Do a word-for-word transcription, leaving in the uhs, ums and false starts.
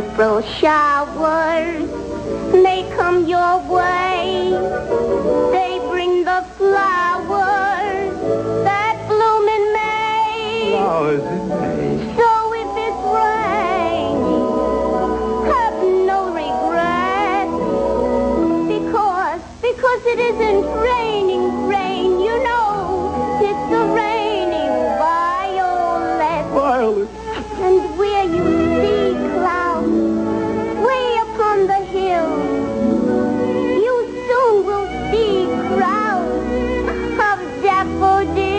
April showers, they come your way. They bring the flowers that bloom in May. Flowers in May. So if it's raining, have no regret, because, because it isn't raining rain, you know, it's a raining violet. Violet. And where you you soon will see crowds of daffodils.